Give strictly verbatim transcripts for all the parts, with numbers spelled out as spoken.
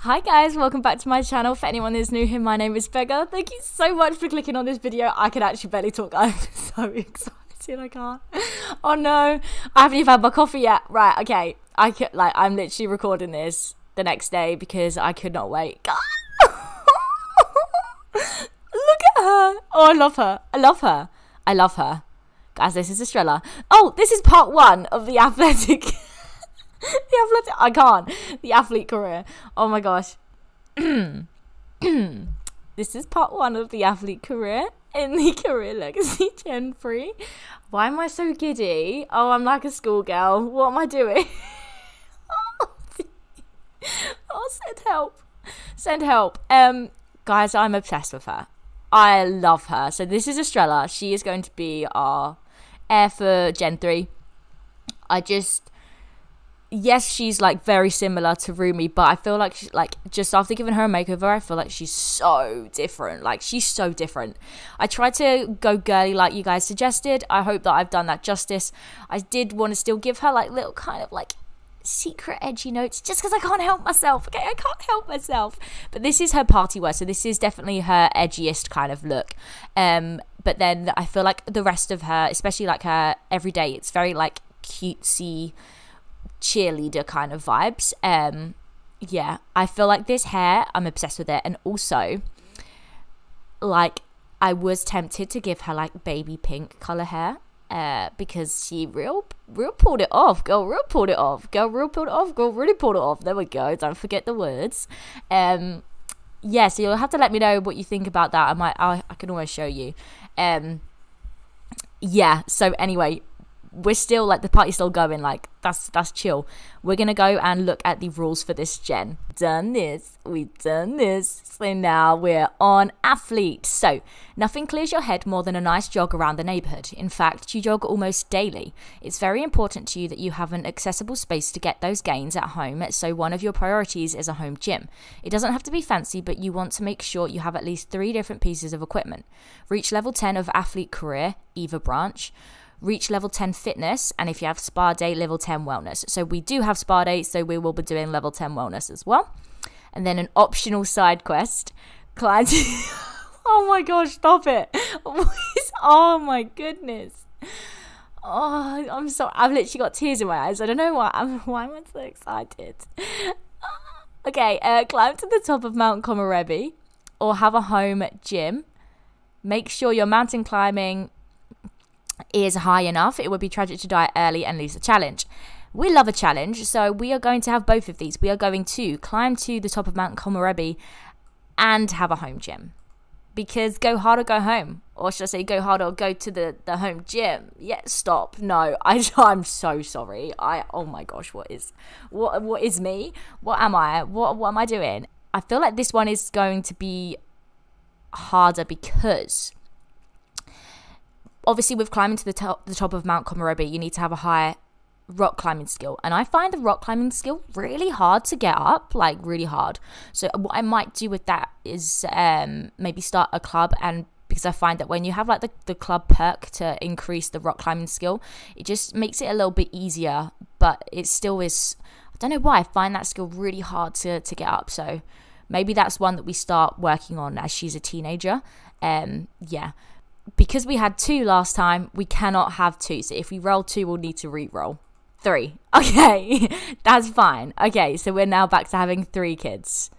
Hi guys, welcome back to my channel. For anyone who's new here, my name is Beggar. Thank you so much for clicking on this video. I could actually barely talk. I'm so excited, I can't. Oh no, I haven't even had my coffee yet. Right, okay. I could, like, I'm literally recording this the next day because I could not wait. God. Look at her. Oh, I love her. I love her. I love her. Guys, this is Estrella. Oh, this is part one of the athletic... The athletic, I can't. The athlete career. Oh my gosh. This is part one of the athlete career in the career legacy gen three. Why am I so giddy? Oh, I'm like a schoolgirl. What am I doing? Oh, send help. Send help. Um, guys, I'm obsessed with her. I love her. So this is Estrella. She is going to be our heir for gen three. I just... Yes, she's like very similar to Rumi, but I feel like she's like just after giving her a makeover, I feel like she's so different. Like she's so different. I tried to go girly like you guys suggested. I hope that I've done that justice. I did want to still give her like little kind of like secret edgy notes just because I can't help myself. Okay, I can't help myself. But this is her party wear, so this is definitely her edgiest kind of look. Um, but then I feel like the rest of her, especially like her everyday, it's very like cutesy. Cheerleader kind of vibes. Um yeah, I feel like this hair, I'm obsessed with it. And also like I was tempted to give her like baby pink color hair uh because she real real pulled it off. Girl real pulled it off. Girl real pulled it off. Girl really pulled it off. There we go. Don't forget the words. Um yeah, so you'll have to let me know what you think about that. I might I, I can always show you. Um yeah, so anyway, we're still like the party's still going, like that's that's chill. We're gonna go and look at the rules for this gen. Done this, we've done this, so now we're on athlete. So nothing clears your head more than a nice jog around the neighborhood. In fact, you jog almost daily. It's very important to you that you have an accessible space to get those gains at home, so one of your priorities is a home gym. It doesn't have to be fancy, but you want to make sure you have at least three different pieces of equipment. Reach level ten of athlete career, either branch. Reach level ten fitness, and if you have spa day, level ten wellness. So we do have spa day, so we will be doing level ten wellness as well. And then an optional side quest. Client oh my gosh, stop it. Oh my goodness. Oh, I'm so, I've literally got tears in my eyes. I don't know why, I'm, why am I so excited? Okay, uh, climb to the top of Mount Komorebi, or have a home gym. Make sure your mountain climbing is high enough. It would be tragic to die early and lose the challenge. We love a challenge, so we are going to have both of these. We are going to climb to the top of Mount Komorebi and have a home gym, because go hard or go home, or should I say go hard or go to the the home gym. Yeah, stop. No, I, I'm so sorry. I oh my gosh, what is what what is me? What am I? What what am I doing? I feel like this one is going to be harder because obviously, with climbing to the top, the top of Mount Komorebi, you need to have a high rock climbing skill. And I find the rock climbing skill really hard to get up, like really hard. So what I might do with that is um, maybe start a club, and because I find that when you have like the, the club perk to increase the rock climbing skill, it just makes it a little bit easier. But it still is, I don't know why, I find that skill really hard to, to get up. So maybe that's one that we start working on as she's a teenager. Um, yeah. Because we had two last time, we cannot have two. So if we roll two, we'll need to re-roll three. Okay, that's fine. Okay, so we're now back to having three kids.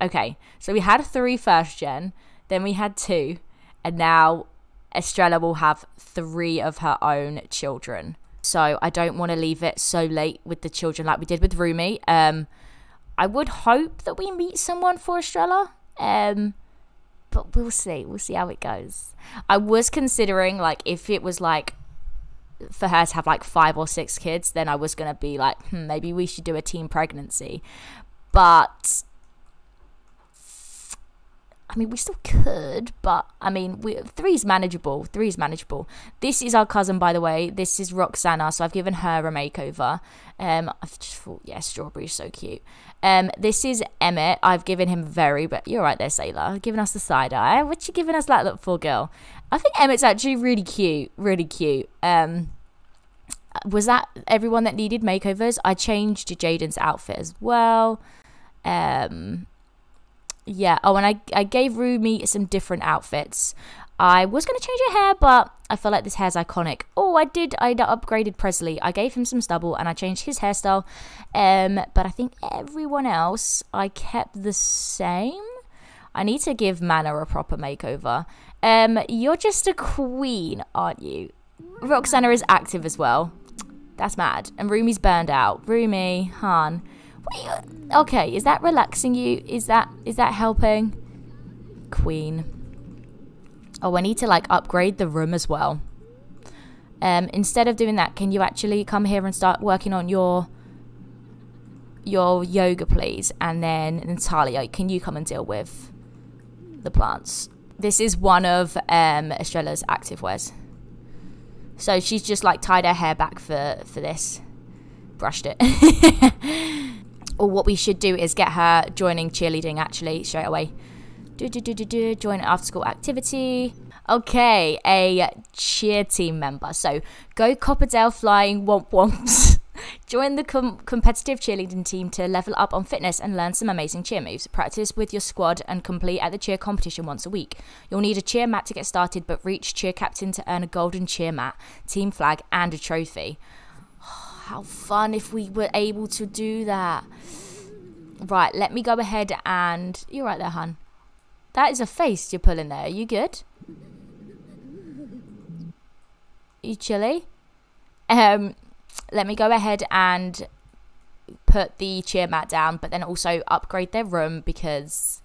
Okay, so we had three first gen, then we had two, and now Estrella will have three of her own children. So I don't want to leave it so late with the children like we did with Rumi. Um, I would hope that we meet someone for Estrella. Um... But we'll see. We'll see how it goes. I was considering, like, if it was, like, for her to have, like, five or six kids, then I was going to be like, hmm, maybe we should do a teen pregnancy. But, I mean, we still could. But, I mean, we, three's manageable. Three's manageable. This is our cousin, by the way. This is Roxana. So I've given her a makeover. Um, I've just thought, yeah, strawberry's so cute. Um, this is Emmett. I've given him very, but you're right there, Sailor. Giving us the side eye. What you giving us that look for, girl? I think Emmett's actually really cute. Really cute. Um, was that everyone that needed makeovers? I changed Jaden's outfit as well. Um, yeah. Oh, and I, I gave Rumi some different outfits. I was going to change her hair, but I feel like this hair's iconic. Oh, I did. I upgraded Presley. I gave him some stubble and I changed his hairstyle. Um, but I think everyone else I kept the same. I need to give Mana a proper makeover. Um, you're just a queen, aren't you? Roxana is active as well. That's mad. And Rumi's burned out. Rumi, Han. What are you? Okay, is that relaxing you? Is that is that helping? Queen. Oh, I need to like upgrade the room as well. Um, instead of doing that, can you actually come here and start working on your your yoga, please? And then Natalia, can you come and deal with the plants? This is one of um, Estrella's active wears. So she's just like tied her hair back for, for this. Brushed it. Or what we should do is get her joining cheerleading actually straight away. Do, do, do, do, do, join after school activity. Okay, a cheer team member. So go Copperdale flying womp womps. Join the com competitive cheerleading team to level up on fitness and learn some amazing cheer moves. Practice with your squad and complete at the cheer competition once a week. You'll need a cheer mat to get started, but reach cheer captain to earn a golden cheer mat, team flag and a trophy. Oh, how fun if we were able to do that. Right, let me go ahead and... You're right there, hun. That is a face you're pulling there. Are you good? You chilly? Um... Let me go ahead and put the cheer mat down, but then also upgrade their room because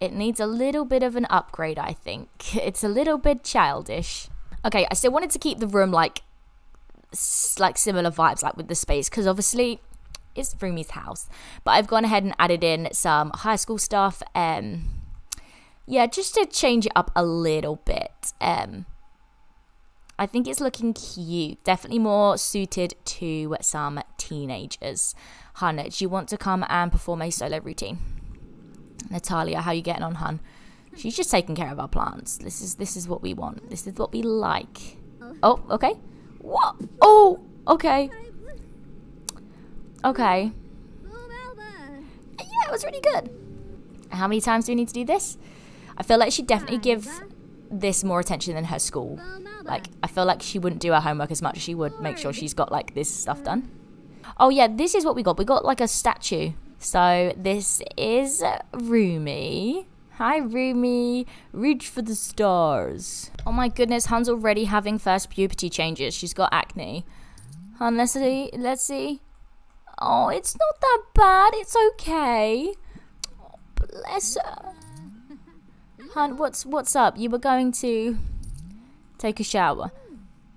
it needs a little bit of an upgrade, I think. It's a little bit childish. Okay, I still wanted to keep the room like like similar vibes like with the space because obviously it's Rumi's house. But I've gone ahead and added in some high school stuff. Um, yeah, just to change it up a little bit. Um... I think it's looking cute. Definitely more suited to some teenagers. Hun, do you want to come and perform a solo routine? Natalia, how are you getting on, hun? She's just taking care of our plants. This is this is what we want. This is what we like. Oh, okay. What? Oh, okay. Okay. Yeah, it was really good. How many times do we need to do this? I feel like she'd definitely give this more attention than her school. Like, I feel like she wouldn't do her homework as much as she would make sure she's got, like, this stuff done. Oh, yeah, this is what we got. We got, like, a statue. So, this is Rumi. Hi, Rumi. Reach for the stars. Oh, my goodness. Han's already having first puberty changes. She's got acne. Han, let's see. Let's see. Oh, it's not that bad. It's okay. Oh, bless her. Han, what's, what's up? You were going to... Take a shower.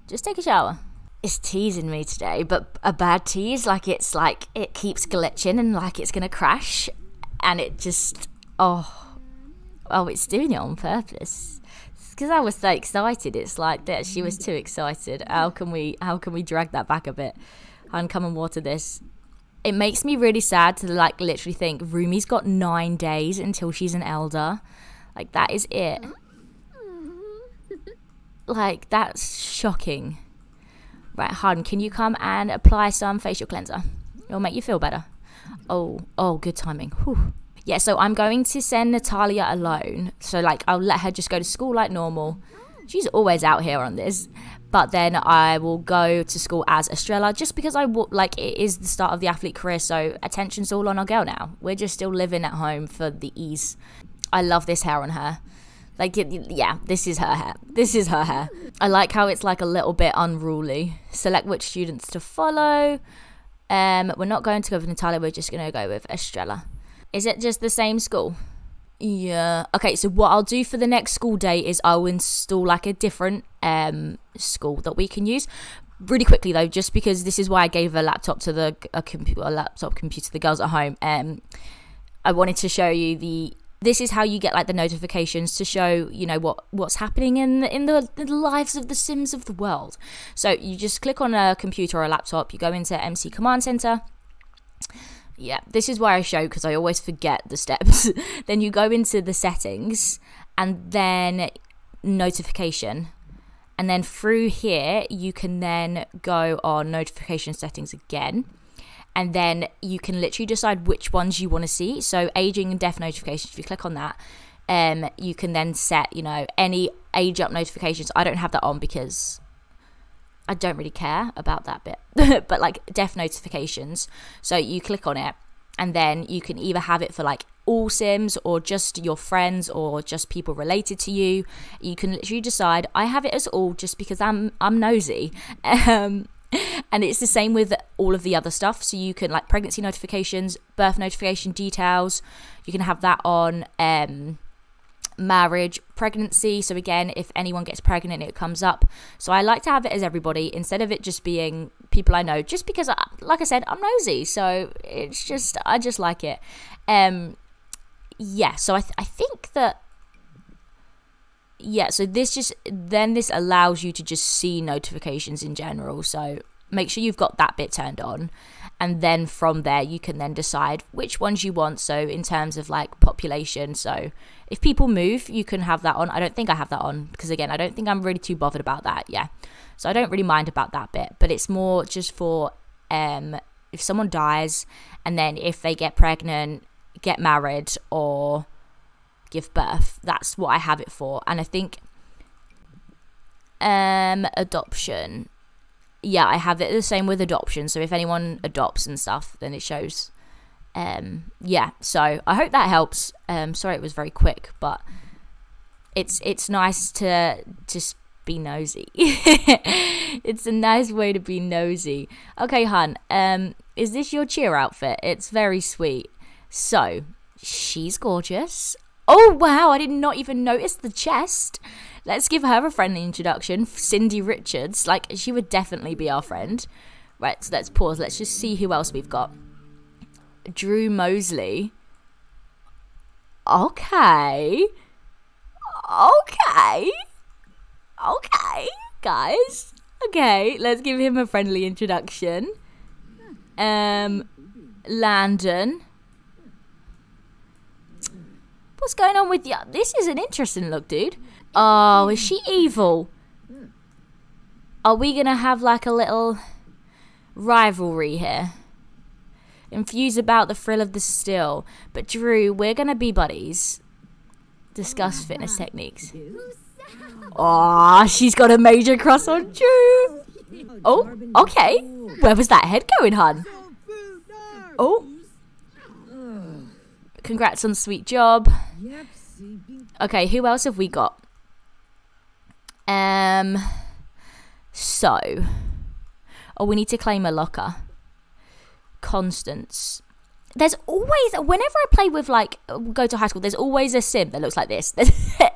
Just take a shower. It's teasing me today, but a bad tease, like it's like it keeps glitching and like it's gonna crash, and it just oh oh it's doing it on purpose. Because I was so excited. It's like that she was too excited. How can we how can we drag that back a bit? And come and water this. It makes me really sad to like literally think Rumi's got nine days until she's an elder. Like that is it. Like, that's shocking. Right, hun, can you come and apply some facial cleanser? It'll make you feel better. Oh, oh, good timing. Whew. Yeah, so I'm going to send Natalia alone. So, like, I'll let her just go to school like normal. She's always out here on this. But then I will go to school as Estrella just because I, like, it is the start of the athlete career. So, attention's all on our girl now. We're just still living at home for the ease. I love this hair on her. Like, yeah, this is her hair. This is her hair. I like how it's like a little bit unruly. Select which students to follow. Um, we're not going to go with Natalia. We're just going to go with Estrella. Is it just the same school? Yeah. Okay, so what I'll do for the next school day is I'll install like a different um, school that we can use. Really quickly though, just because this is why I gave a laptop to the a, compu a laptop computer to the girls at home. Um, I wanted to show you the... This is how you get like the notifications to show, you know, what what's happening in the, in the, the lives of the Sims of the world. So you just click on a computer or a laptop, you go into M C command center. Yeah, this is where I show because I always forget the steps. Then you go into the settings and then notification. And then through here, you can then go on notification settings again. And then you can literally decide which ones you want to see. So aging and death notifications, if you click on that, um, you can then set, you know, any age up notifications. I don't have that on because I don't really care about that bit. But like death notifications. So you click on it and then you can either have it for like all Sims or just your friends or just people related to you. You can literally decide. I have it as all just because I'm I'm nosy. Um, and it's the same with all of the other stuff. So you can like pregnancy notifications, birth notification details. You can have that on um, marriage, pregnancy. So again, if anyone gets pregnant, it comes up. So I like to have it as everybody instead of it just being people I know, just because, I, like I said, I'm nosy. So it's just, I just like it. Um, yeah, so I, th I think that, yeah, so this just, then this allows you to just see notifications in general. So make sure you've got that bit turned on. And then from there, you can then decide which ones you want. So in terms of like population, so if people move, you can have that on. I don't think I have that on because again, I don't think I'm really too bothered about that. Yeah. So I don't really mind about that bit, but it's more just for um, if someone dies and then if they get pregnant, get married or give birth, that's what I have it for. And I think um adoption, yeah, I have it the same with adoption. So if anyone adopts and stuff, then it shows. Um yeah, so I hope that helps. Um sorry it was very quick, but it's it's nice to just be nosy. It's a nice way to be nosy. Okay, hun, um is this your cheer outfit? It's very sweet. So she's gorgeous. Oh, wow, I did not even notice the chest. Let's give her a friendly introduction. Cindy Richards, like, she would definitely be our friend. Right, so let's pause. Let's just see who else we've got. Drew Mosley. Okay. Okay. Okay, guys. Okay, let's give him a friendly introduction. Um, Landon. What's going on with you? This is an interesting look, dude. Oh, is she evil? Are we gonna have like a little rivalry here? Infuse about the thrill of the still. But Drew, we're gonna be buddies. Discuss fitness techniques. Oh, she's got a major crush on Drew. Oh, okay. Where was that head going, hun? Oh. Congrats on sweet job. Okay, who else have we got? Um, so, oh, we need to claim a locker. Constance. There's always, whenever I play with like, go to high school, there's always a sim that looks like this. There's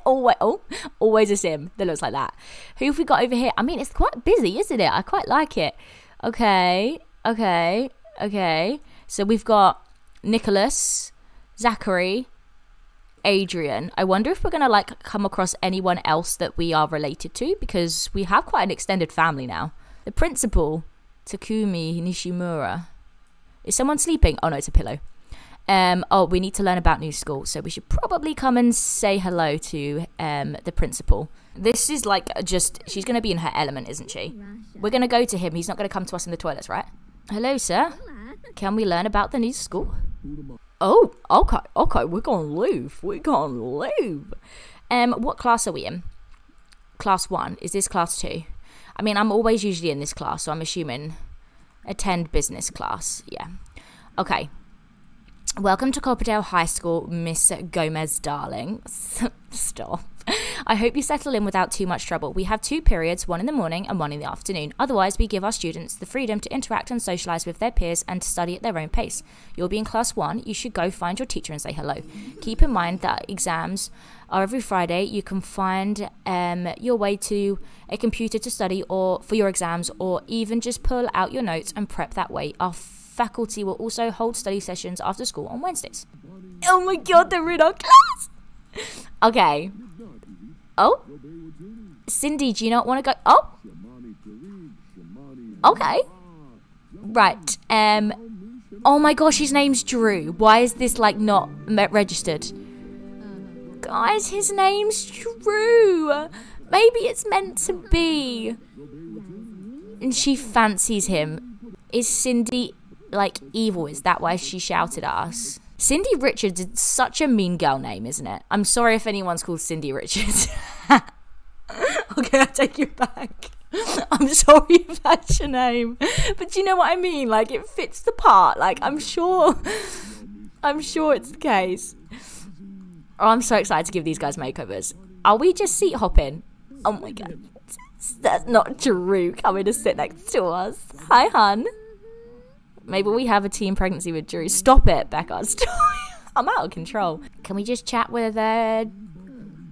always, oh, always a sim that looks like that. Who have we got over here? I mean, it's quite busy, isn't it? I quite like it. Okay, okay, okay. So we've got Nicholas, Zachary, Adrian. I wonder if we're gonna like come across anyone else that we are related to, because we have quite an extended family now. The principal, Takumi Nishimura. Is someone sleeping? Oh no, it's a pillow. Um, oh, we need to learn about new school, so we should probably come and say hello to um, the principal. This is like just, she's gonna be in her element, isn't she? We're gonna go to him. He's not gonna come to us in the toilets, right? Hello, sir. Can we learn about the new school? Oh, okay, okay, we're gonna leave, we're gonna leave. Um, what class are we in? Class one, is this class two? I mean, I'm always usually in this class, so I'm assuming attend business class, yeah. Okay, welcome to Copperdale High School, Miss Gomez, darling. Stop. I hope you settle in without too much trouble. We have two periods, one in the morning and one in the afternoon. Otherwise, we give our students the freedom to interact and socialise with their peers and to study at their own pace. You'll be in class one. You should go find your teacher and say hello. Keep in mind that exams are every Friday. You can find um, your way to a computer to study or for your exams, or even just pull out your notes and prep that way. Our faculty will also hold study sessions after school on Wednesdays. Oh my God, they're in our class! Okay. Oh, Cindy, do you not want to go? Oh, okay, right. Um, oh my gosh, his name's Drew. Why is this like not registered? Guys, his name's Drew. Maybe it's meant to be. And she fancies him. Is Cindy, like, evil? Is that why she shouted at us? Cindy Richards is such a mean girl name, isn't it? I'm sorry if anyone's called Cindy Richards. Okay, I take you back. I'm sorry if that's your name. But you know what I mean? Like, it fits the part. Like, I'm sure. I'm sure it's the case. Oh, I'm so excited to give these guys makeovers. Are we just seat hopping? Oh my god. That's not Drew coming to sit next to us. Hi, hun. Maybe we have a team pregnancy with Drew. Stop it, Becca. Stop. I'm out of control. Can we just chat with uh,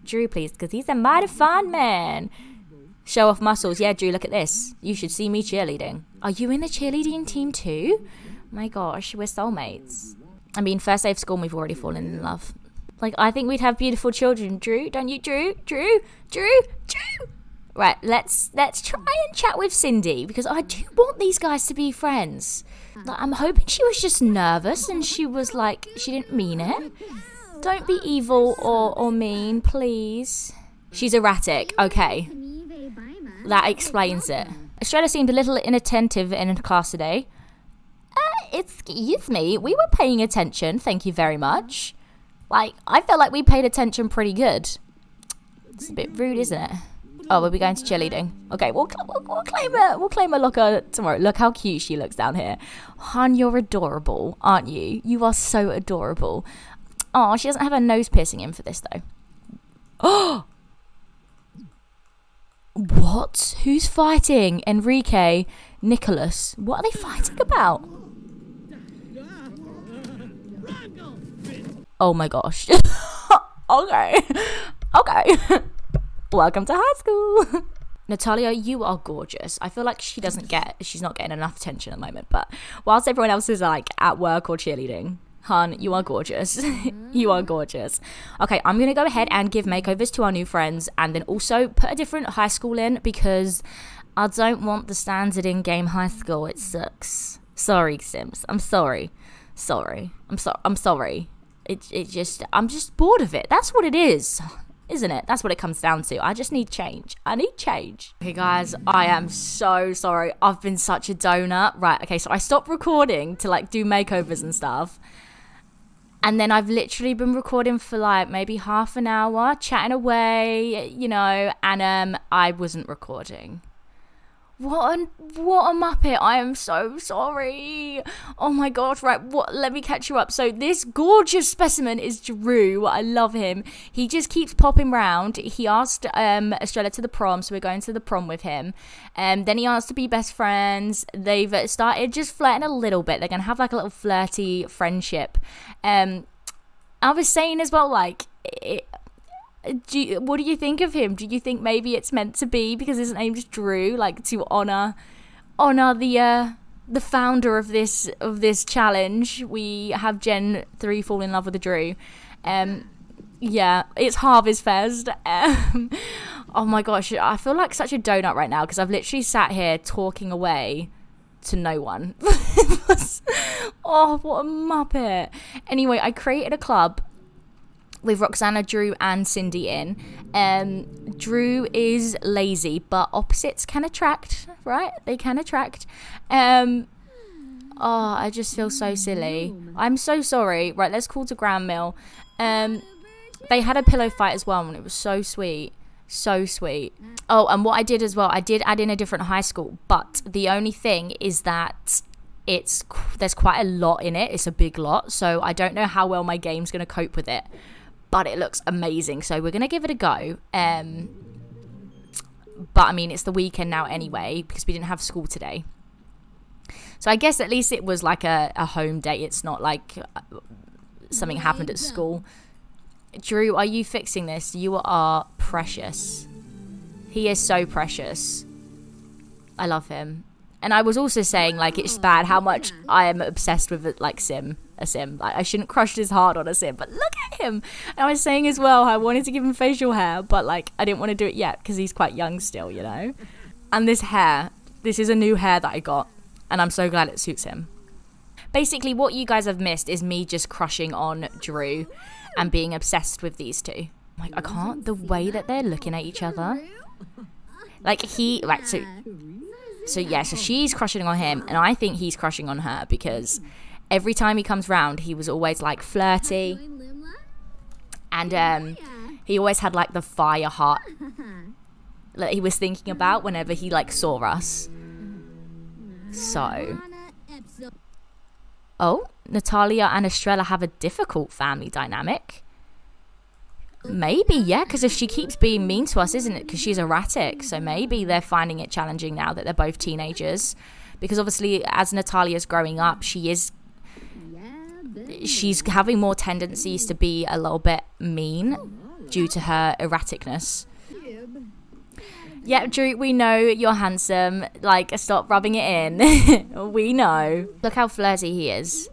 Drew, please? Because he's a mighty fine man. Show off muscles. Yeah, Drew, look at this. You should see me cheerleading. Are you in the cheerleading team too? My gosh, we're soulmates. I mean, first day of school, and we've already fallen in love. Like, I think we'd have beautiful children. Drew, don't you, Drew? Drew? Drew? Drew? Right, let's let's try and chat with Cindy, because I do want these guys to be friends. Like, I'm hoping she was just nervous and she was like, she didn't mean it. Don't be evil or, or mean, please. She's erratic. Okay. That explains it. Estrella seemed a little inattentive in class today. Uh, excuse me, we were paying attention, thank you very much. Like, I felt like we paid attention pretty good. It's a bit rude, isn't it? Oh, we'll be going to cheerleading. Okay, we'll, we'll, we'll claim a we'll claim a locker tomorrow. Look how cute she looks down here. Han, you're adorable, aren't you? You are so adorable. Oh, she doesn't have a nose piercing in for this, though. Oh! What? Who's fighting? Enrique, Nicholas. What are they fighting about? Oh my gosh. Okay. Okay. Welcome to high school. Natalia, you are gorgeous. I feel like she doesn't get, she's not getting enough attention at the moment, but whilst everyone else is like at work or cheerleading, hun, you are gorgeous. You are gorgeous. Okay, I'm going to go ahead and give makeovers to our new friends and then also put a different high school in because I don't want the standard in-game high school. It sucks. Sorry, Sims. I'm sorry. Sorry. I'm sorry. I'm sorry. It, it just, I'm just bored of it. That's what it is. Isn't it? That's what it comes down to. I just need change. I need change. Okay, guys, I am so sorry. I've been such a donut. Right, okay, so I stopped recording to, like, do makeovers and stuff. And then I've literally been recording for, like, maybe half an hour, chatting away, you know, and um, I wasn't recording. What a, what a muppet. I am so sorry. Oh my gosh. Right, what, let me catch you up. So this gorgeous specimen is Drew. I love him. He just keeps popping round. He asked um, Estrella to the prom, so we're going to the prom with him. Um, then he asked to be best friends. They've started just flirting a little bit. They're going to have like a little flirty friendship. Um, I was saying as well, like... It, Do you, what do you think of him? Do you think maybe it's meant to be because his name's Drew, like to honor honor the uh, the founder of this of this challenge? We have Gen three fall in love with a Drew. Um, yeah, it's Harvest Fest. Um, oh my gosh, I feel like such a donut right now because I've literally sat here talking away to no one. Oh, what a muppet! Anyway, I created a club with Roxana, Drew, and Cindy in. Um, Drew is lazy, but opposites can attract, right? They can attract. Um, oh, I just feel so silly. I'm so sorry. Right, let's call to Grand Mill. Um, they had a pillow fight as well, and it was so sweet. So sweet. Oh, and what I did as well, I did add in a different high school, but the only thing is that... it's there's quite a lot in it. It's a big lot, so I don't know how well my game's going to cope with it, but it looks amazing, so we're going to give it a go. Um but I mean, it's the weekend now anyway because we didn't have school today, so I guess at least it was like a, a home day. It's not like something happened at school. Drew, are you fixing this? You are precious. He is so precious. I love him. And I was also saying, like, it's bad how much I am obsessed with, like, Sim. A Sim. Like, I shouldn't crush this hard on a Sim, but look at him! And I was saying as well, I wanted to give him facial hair, but, like, I didn't want to do it yet because he's quite young still, you know? And this hair, this is a new hair that I got, and I'm so glad it suits him. Basically, what you guys have missed is me just crushing on Drew and being obsessed with these two. Like, I can't, the way that they're looking at each other. Like, he, like, so, so yeah, so she's crushing on him, and I think he's crushing on her, because every time he comes round, he was always, like, flirty, and, um, he always had, like, the fire heart that he was thinking about whenever he, like, saw us. So, oh, Natalia and Estrella have a difficult family dynamic. Maybe, yeah, because if she keeps being mean to us, isn't it? Because she's erratic. So maybe they're finding it challenging now that they're both teenagers. Because obviously, as Natalia's growing up, she is... she's having more tendencies to be a little bit mean due to her erraticness. Yeah, Drew, we know you're handsome. Like, stop rubbing it in. We know. Look how flirty he is.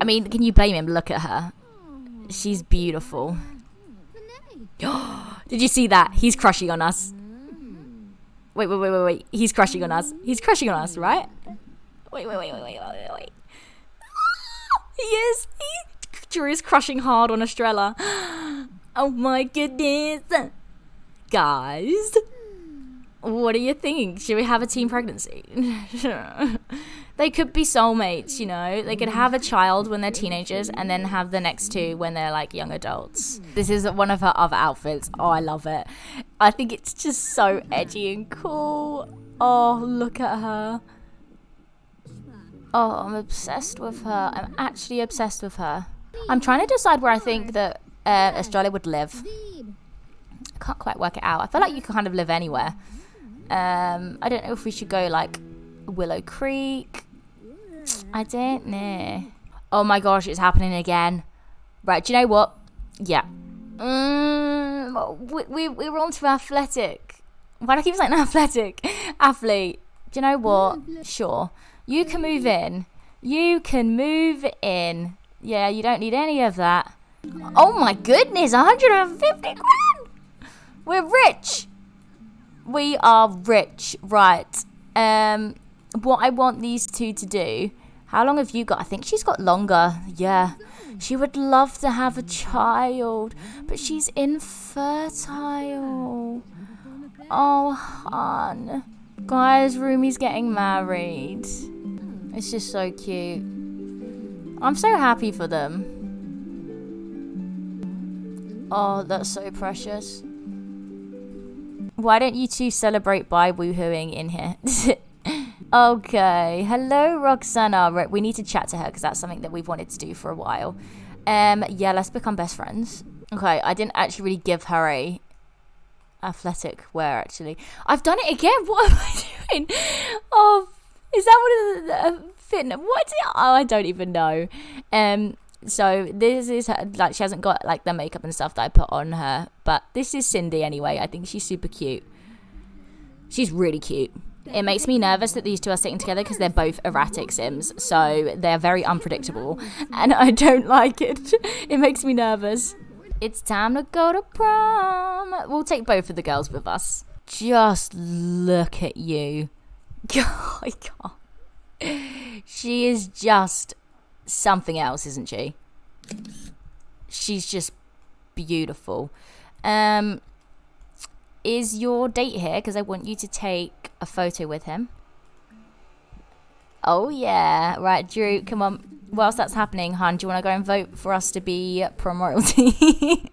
I mean, can you blame him? Look at her. She's beautiful. Did you see that? He's crushing on us. Wait, wait, wait, wait, wait. He's crushing on us. He's crushing on us, right? Wait, wait, wait, wait, wait, wait, wait. He is. He, Drew is crushing hard on Estrella. Oh my goodness. Guys. What do you think? Should we have a teen pregnancy? They could be soulmates, you know? They could have a child when they're teenagers and then have the next two when they're, like, young adults. This is one of her other outfits. Oh, I love it. I think it's just so edgy and cool. Oh, look at her. Oh, I'm obsessed with her. I'm actually obsessed with her. I'm trying to decide where I think that uh, Estrella would live. I can't quite work it out. I feel like you can kind of live anywhere. Um, I don't know if we should go, like, Willow Creek. I don't know. Oh my gosh, it's happening again. Right, do you know what? Yeah. Mm, we, we, we were on to athletic. Why do I keep saying athletic? Athlete. Do you know what? Sure. You can move in. You can move in. Yeah, you don't need any of that. Oh my goodness, one hundred fifty grand! We're rich! We are rich, right. Um, what I want these two to do, how long have you got? I think she's got longer, yeah. She would love to have a child, but she's infertile. Oh, hon. Guys, Rumi's getting married. It's just so cute. I'm so happy for them. Oh, that's so precious. Why don't you two celebrate by woohooing in here? Okay. Hello, Roxana. We need to chat to her because that's something that we've wanted to do for a while. Um, yeah, let's become best friends. Okay, I didn't actually really give her a athletic wear, actually. I've done it again. What am I doing? Oh, is that one of the uh, fitness? What is it? Oh, I don't even know. Um, so this is her, like, she hasn't got, like, the makeup and stuff that I put on her, but this is Cindy anyway. I think she's super cute. She's really cute. It makes me nervous that these two are sitting together because they're both erratic sims, so they're very unpredictable, and I don't like it. It makes me nervous. It's time to go to prom. We'll take both of the girls with us. Just look at you. Oh my God. She is just something else, isn't she? She's just beautiful. Um, is your date here? Because I want you to take a photo with him. Oh, yeah. Right, Drew, come on. Whilst that's happening, hon, do you want to go and vote for us to be prom royalty?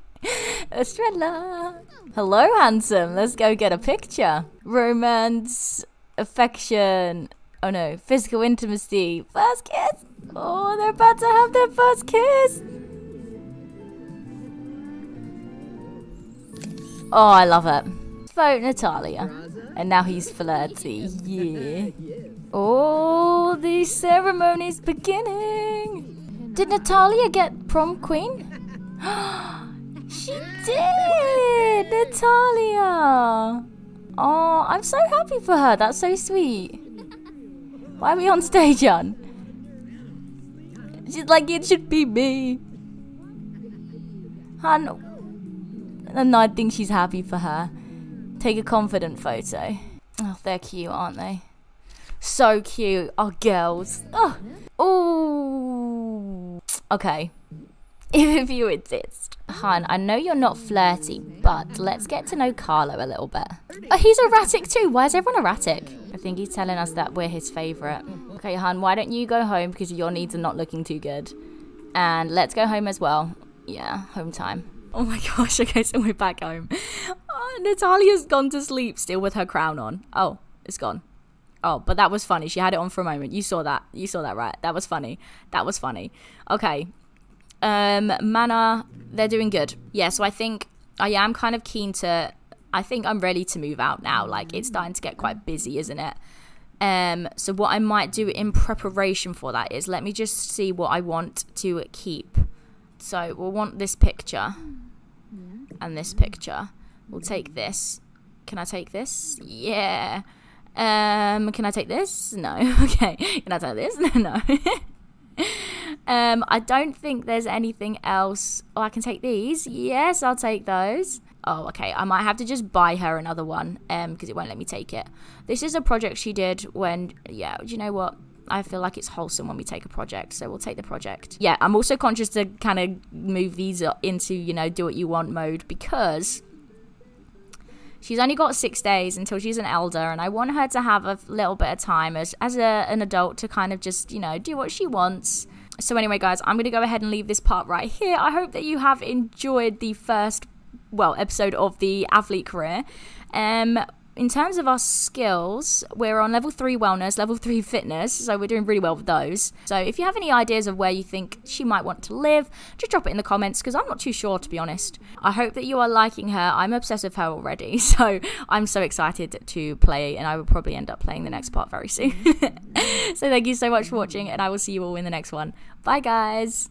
Estrella. Hello, handsome. Let's go get a picture. Romance, affection. Oh, no. Physical intimacy. First kiss. Oh, they're about to have their first kiss. Oh, I love it. Vote Natalia. And now he's flirty. Yeah. Oh, the ceremony's beginning. Did Natalia get prom queen? She did! Natalia! Oh, I'm so happy for her. That's so sweet. Why are we on stage, Jan? She's like, it should be me. Hun. And I think she's happy for her. Take a confident photo. Oh, they're cute, aren't they? So cute. Oh, girls. Oh. Ooh. Okay. if you insist. Han, I know you're not flirty, but let's get to know Carlo a little bit. Oh, he's erratic too. Why is everyone erratic? I think he's telling us that we're his favourite. Okay, Han, why don't you go home because your needs are not looking too good. And let's go home as well. Yeah, home time. Oh my gosh, okay, so we're back home. Oh, Natalia's gone to sleep still with her crown on. Oh, it's gone. Oh, but that was funny. She had it on for a moment. You saw that. You saw that, right? That was funny. That was funny. Okay. Um, Mana, they're doing good. Yeah, so I think I am kind of keen to... I think I'm ready to move out now. Like, it's starting to get quite busy, isn't it? Um, so what I might do in preparation for that is let me just see what I want to keep. So we'll want this picture and this picture. We'll take this. Can I take this? Yeah. Um, can I take this? No. Okay. Can I take this? No. um, I don't think there's anything else. Oh, I can take these. Yes, I'll take those. Oh, okay. I might have to just buy her another one um, because it won't let me take it. This is a project she did when, yeah, do you know what? I feel like it's wholesome when we take a project, so we'll take the project. Yeah, I'm also conscious to kind of move these into, you know, do what you want mode because... she's only got six days until she's an elder, and I want her to have a little bit of time as, as a, an adult to kind of just, you know, do what she wants. So anyway, guys, I'm going to go ahead and leave this part right here. I hope that you have enjoyed the first, well, episode of the athlete career. Um... In terms of our skills, we're on level three wellness, level three fitness, so we're doing really well with those. So if you have any ideas of where you think she might want to live, just drop it in the comments because I'm not too sure, to be honest. I hope that you are liking her. I'm obsessed with her already, so I'm so excited to play, and I will probably end up playing the next part very soon. So thank you so much for watching, and I will see you all in the next one. Bye, guys.